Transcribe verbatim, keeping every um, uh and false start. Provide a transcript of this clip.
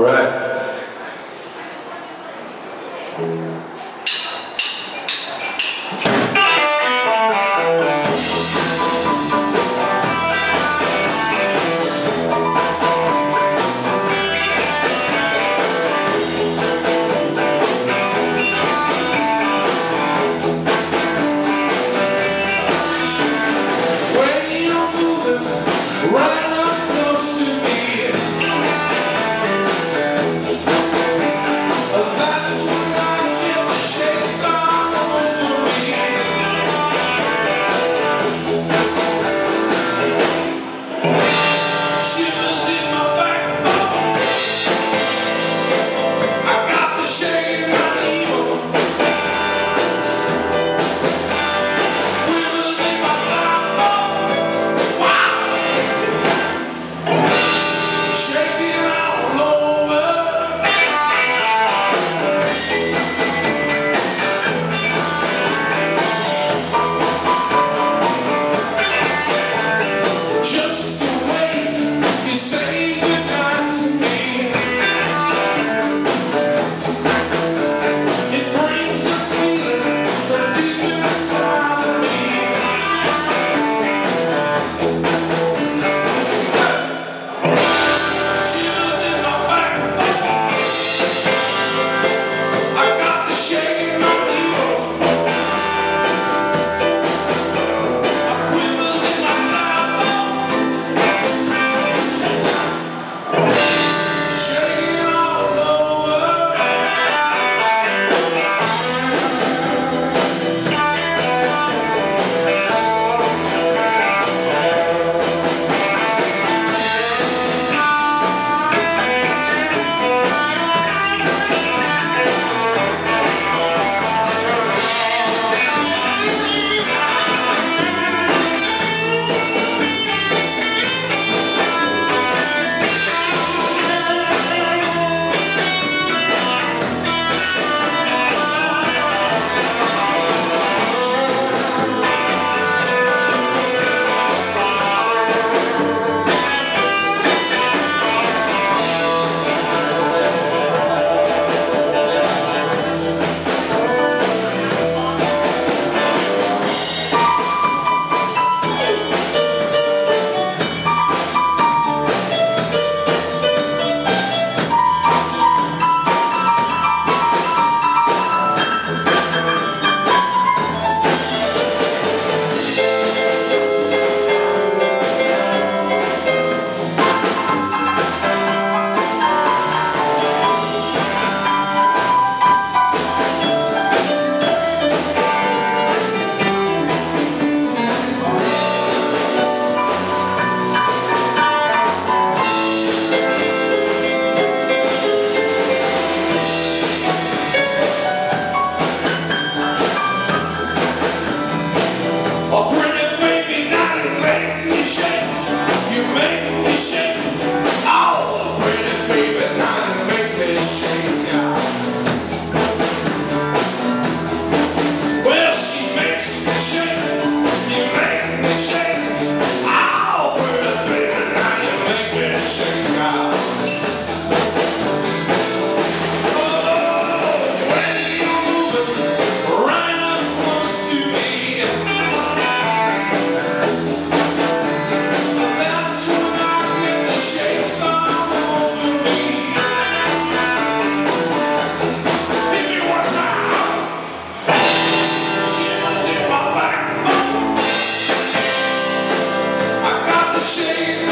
All right. Shame.